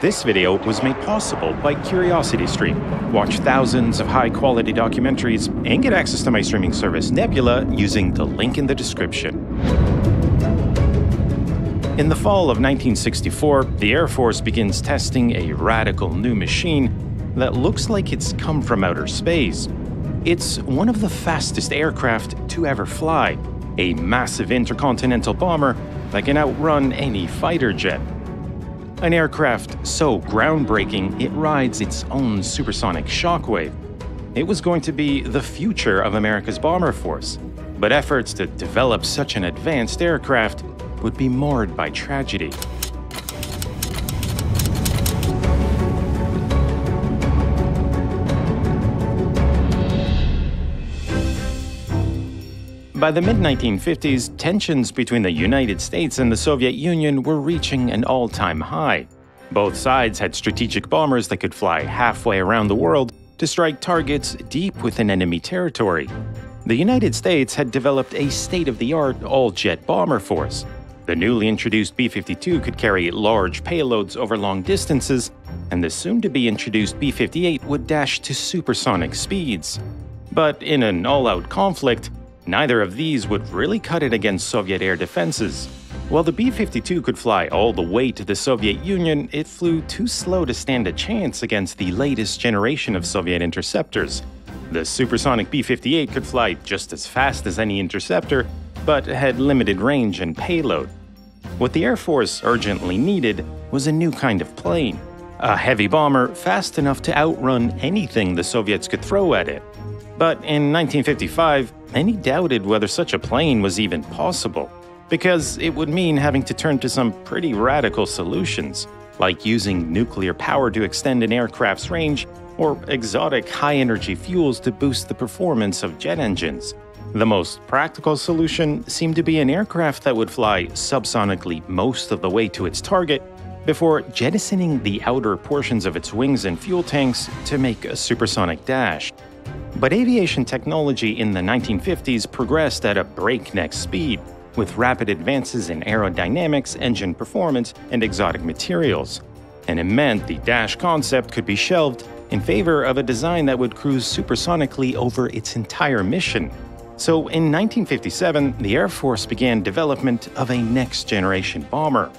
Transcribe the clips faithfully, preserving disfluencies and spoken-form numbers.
This video was made possible by CuriosityStream. Watch thousands of high-quality documentaries and get access to my streaming service, Nebula, using the link in the description. In the fall of nineteen sixty-four, the Air Force begins testing a radical new machine that looks like it's come from outer space. It's one of the fastest aircraft to ever fly, a massive intercontinental bomber that can outrun any fighter jet. An aircraft so groundbreaking, it rides its own supersonic shockwave. It was going to be the future of America's bomber force, but efforts to develop such an advanced aircraft would be marred by tragedy. By the mid nineteen fifties, tensions between the United States and the Soviet Union were reaching an all-time high. Both sides had strategic bombers that could fly halfway around the world to strike targets deep within enemy territory. The United States had developed a state-of-the-art all-jet bomber force. The newly introduced B fifty-two could carry large payloads over long distances, and the soon-to-be introduced B fifty-eight would dash to supersonic speeds. But in an all-out conflict, neither of these would really cut it against Soviet air defenses. While the B fifty-two could fly all the way to the Soviet Union, it flew too slow to stand a chance against the latest generation of Soviet interceptors. The supersonic B fifty-eight could fly just as fast as any interceptor, but had limited range and payload. What the Air Force urgently needed was a new kind of plane, a heavy bomber fast enough to outrun anything the Soviets could throw at it. But in nineteen fifty-five, many doubted whether such a plane was even possible, because it would mean having to turn to some pretty radical solutions, like using nuclear power to extend an aircraft's range or exotic high-energy fuels to boost the performance of jet engines. The most practical solution seemed to be an aircraft that would fly subsonically most of the way to its target before jettisoning the outer portions of its wings and fuel tanks to make a supersonic dash. But aviation technology in the nineteen fifties progressed at a breakneck speed, with rapid advances in aerodynamics, engine performance, and exotic materials. And it meant the dash concept could be shelved in favor of a design that would cruise supersonically over its entire mission. So in nineteen fifty-seven, the Air Force began development of a next-generation bomber.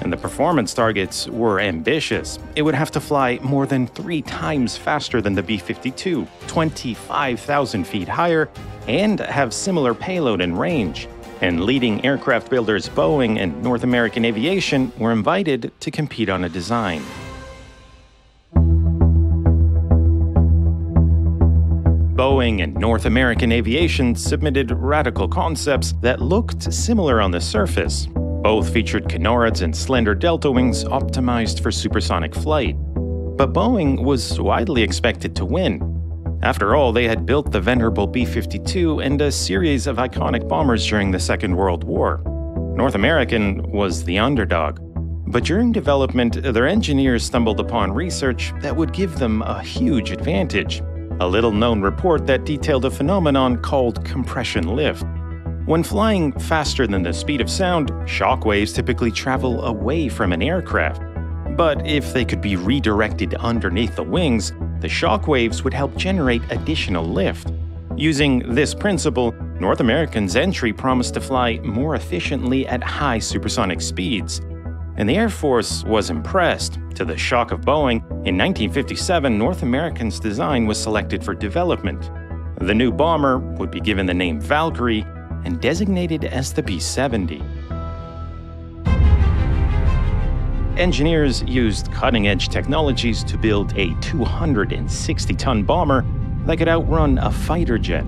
And the performance targets were ambitious. It would have to fly more than three times faster than the B fifty-two, twenty-five thousand feet higher, and have similar payload and range. And leading aircraft builders Boeing and North American Aviation were invited to compete on a design. Boeing and North American Aviation submitted radical concepts that looked similar on the surface. Both featured canards and slender delta wings optimized for supersonic flight. But Boeing was widely expected to win. After all, they had built the venerable B fifty-two and a series of iconic bombers during the Second World War. North American was the underdog. But during development, their engineers stumbled upon research that would give them a huge advantage, a little-known report that detailed a phenomenon called compression lift. When flying faster than the speed of sound, shock waves typically travel away from an aircraft. But if they could be redirected underneath the wings, the shock waves would help generate additional lift. Using this principle, North American's entry promised to fly more efficiently at high supersonic speeds. And the Air Force was impressed. To the shock of Boeing, in nineteen fifty-seven, North American's design was selected for development. The new bomber would be given the name Valkyrie and designated as the B seventy. Engineers used cutting-edge technologies to build a two hundred sixty ton bomber that could outrun a fighter jet.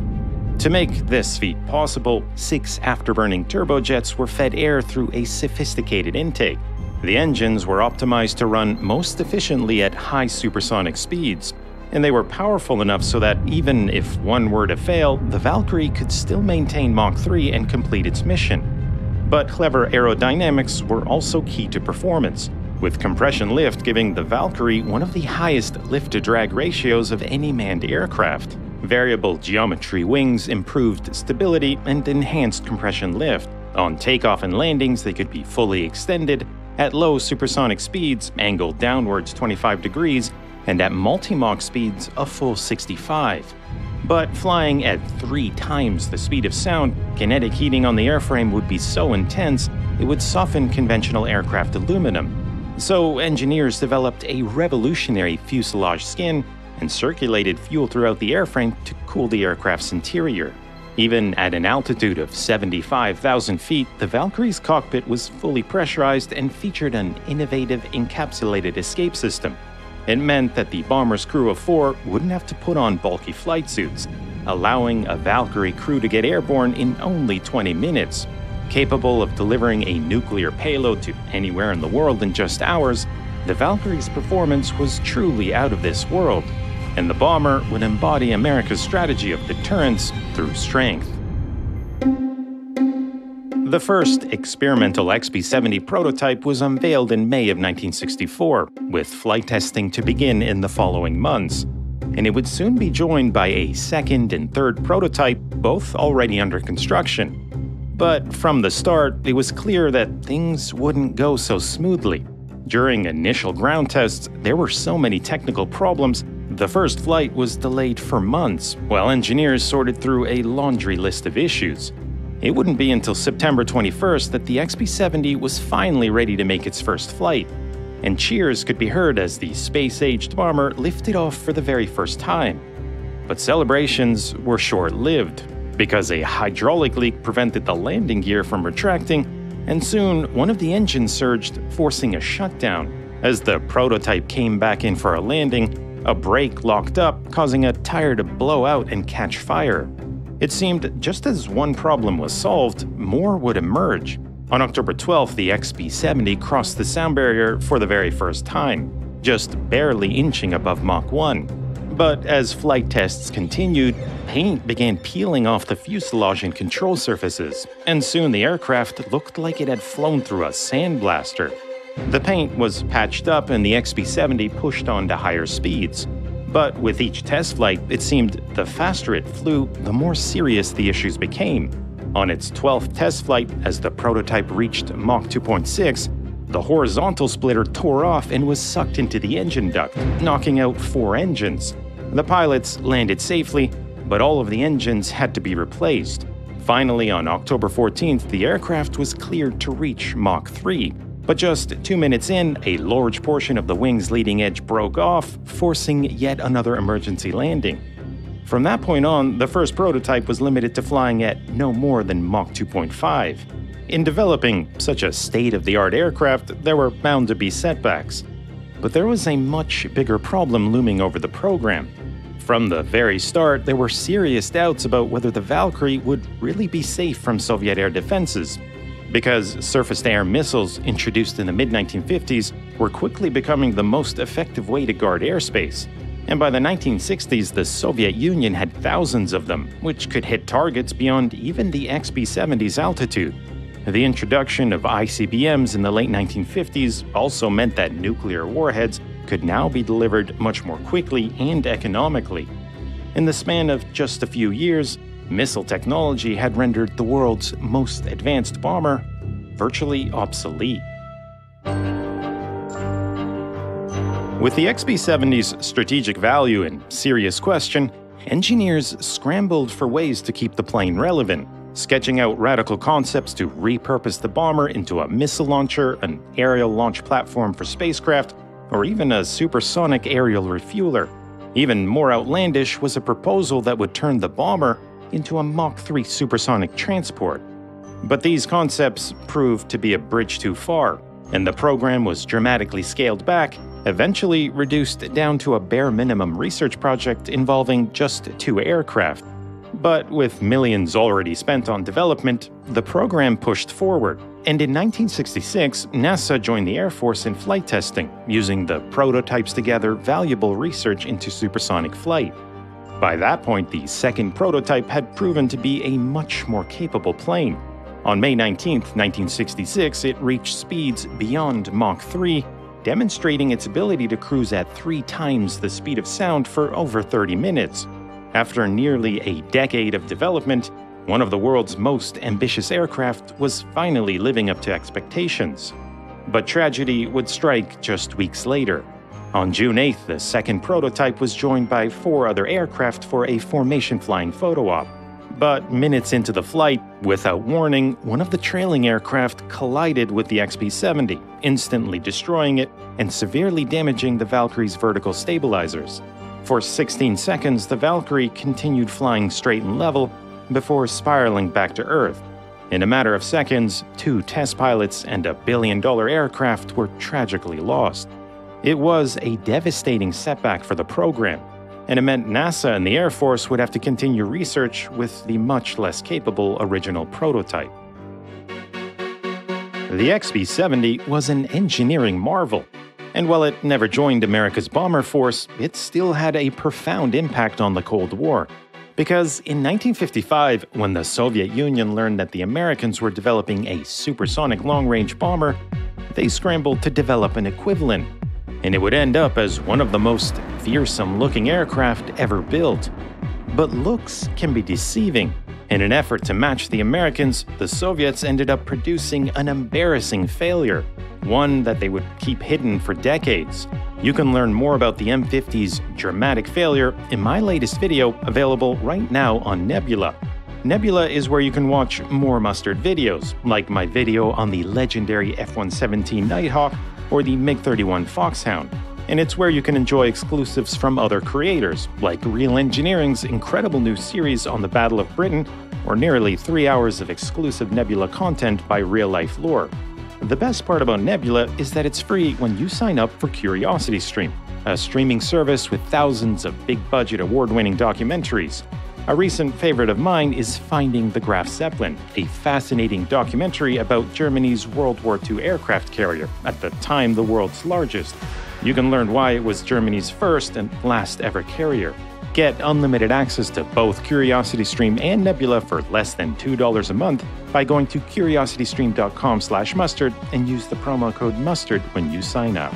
To make this feat possible, six afterburning turbojets were fed air through a sophisticated intake. The engines were optimized to run most efficiently at high supersonic speeds, and they were powerful enough so that even if one were to fail, the Valkyrie could still maintain Mach three and complete its mission. But clever aerodynamics were also key to performance, with compression lift giving the Valkyrie one of the highest lift-to-drag ratios of any manned aircraft. Variable geometry wings improved stability and enhanced compression lift. On takeoff and landings, they could be fully extended, at low supersonic speeds, angled downwards twenty-five degrees, and at multi-Mach speeds, a full sixty-five. But flying at three times the speed of sound, kinetic heating on the airframe would be so intense it would soften conventional aircraft aluminum. So engineers developed a revolutionary fuselage skin and circulated fuel throughout the airframe to cool the aircraft's interior. Even at an altitude of seventy-five thousand feet, the Valkyrie's cockpit was fully pressurized and featured an innovative encapsulated escape system. It meant that the bomber's crew of four wouldn't have to put on bulky flight suits, allowing a Valkyrie crew to get airborne in only twenty minutes. Capable of delivering a nuclear payload to anywhere in the world in just hours, the Valkyrie's performance was truly out of this world, and the bomber would embody America's strategy of deterrence through strength. The first experimental X B seventy prototype was unveiled in May of nineteen sixty-four, with flight testing to begin in the following months, and it would soon be joined by a second and third prototype, both already under construction. But from the start, it was clear that things wouldn't go so smoothly. During initial ground tests, there were so many technical problems, the first flight was delayed for months, while engineers sorted through a laundry list of issues. It wouldn't be until September twenty-first that the X B seventy was finally ready to make its first flight, and cheers could be heard as the space-aged bomber lifted off for the very first time. But celebrations were short-lived, because a hydraulic leak prevented the landing gear from retracting, and soon one of the engines surged, forcing a shutdown. As the prototype came back in for a landing, a brake locked up, causing a tire to blow out and catch fire. It seemed just as one problem was solved, more would emerge. On October twelfth, the X B seventy crossed the sound barrier for the very first time, just barely inching above Mach one. But as flight tests continued, paint began peeling off the fuselage and control surfaces, and soon the aircraft looked like it had flown through a sandblaster. The paint was patched up and the X B seventy pushed on to higher speeds. But with each test flight, it seemed the faster it flew, the more serious the issues became. On its twelfth test flight, as the prototype reached Mach two point six, the horizontal splitter tore off and was sucked into the engine duct, knocking out four engines. The pilots landed safely, but all of the engines had to be replaced. Finally, on October fourteenth, the aircraft was cleared to reach Mach three. But just two minutes in, a large portion of the wing's leading edge broke off, forcing yet another emergency landing. From that point on, the first prototype was limited to flying at no more than Mach two point five. In developing such a state-of-the-art aircraft, there were bound to be setbacks. But there was a much bigger problem looming over the program. From the very start, there were serious doubts about whether the Valkyrie would really be safe from Soviet air defenses, because surface-to-air missiles introduced in the mid nineteen fifties were quickly becoming the most effective way to guard airspace. And by the nineteen sixties, the Soviet Union had thousands of them, which could hit targets beyond even the X B seventy's altitude. The introduction of I C B Ms in the late nineteen fifties also meant that nuclear warheads could now be delivered much more quickly and economically. In the span of just a few years, missile technology had rendered the world's most advanced bomber virtually obsolete. With the X B seventy's strategic value in serious question, engineers scrambled for ways to keep the plane relevant, sketching out radical concepts to repurpose the bomber into a missile launcher, an aerial launch platform for spacecraft, or even a supersonic aerial refueler. Even more outlandish was a proposal that would turn the bomber into a Mach three supersonic transport. But these concepts proved to be a bridge too far, and the program was dramatically scaled back, eventually reduced down to a bare minimum research project involving just two aircraft. But with millions already spent on development, the program pushed forward, and in nineteen sixty-six, NASA joined the Air Force in flight testing, using the prototypes to gather valuable research into supersonic flight. By that point, the second prototype had proven to be a much more capable plane. On May nineteenth, nineteen sixty-six, it reached speeds beyond Mach three, demonstrating its ability to cruise at three times the speed of sound for over thirty minutes. After nearly a decade of development, one of the world's most ambitious aircraft was finally living up to expectations. but tragedy would strike just weeks later. On June eighth, the second prototype was joined by four other aircraft for a formation flying photo op. But minutes into the flight, without warning, one of the trailing aircraft collided with the X B seventy, instantly destroying it and severely damaging the Valkyrie's vertical stabilizers. For sixteen seconds, the Valkyrie continued flying straight and level before spiraling back to Earth. In a matter of seconds, two test pilots and a billion-dollar aircraft were tragically lost. It was a devastating setback for the program, and it meant NASA and the Air Force would have to continue research with the much less capable original prototype. The X B seventy was an engineering marvel, and while it never joined America's bomber force, it still had a profound impact on the Cold War. Because in nineteen fifty-five, when the Soviet Union learned that the Americans were developing a supersonic long-range bomber, they scrambled to develop an equivalent. And it would end up as one of the most fearsome-looking aircraft ever built. But looks can be deceiving. In an effort to match the Americans, the Soviets ended up producing an embarrassing failure, one that they would keep hidden for decades. You can learn more about the M fifty's dramatic failure in my latest video, available right now on Nebula. Nebula is where you can watch more Mustard videos, like my video on the legendary F one seventeen Nighthawk or the MiG thirty-one Foxhound, and it's where you can enjoy exclusives from other creators, like Real Engineering's incredible new series on the Battle of Britain, or nearly three hours of exclusive Nebula content by real-life lore. The best part about Nebula is that it's free when you sign up for CuriosityStream, a streaming service with thousands of big-budget award-winning documentaries. A recent favorite of mine is Finding the Graf Zeppelin, a fascinating documentary about Germany's World War Two aircraft carrier, at the time the world's largest. You can learn why it was Germany's first and last ever carrier. Get unlimited access to both CuriosityStream and Nebula for less than two dollars a month by going to curiositystream dot com slash mustard and use the promo code MUSTARD when you sign up.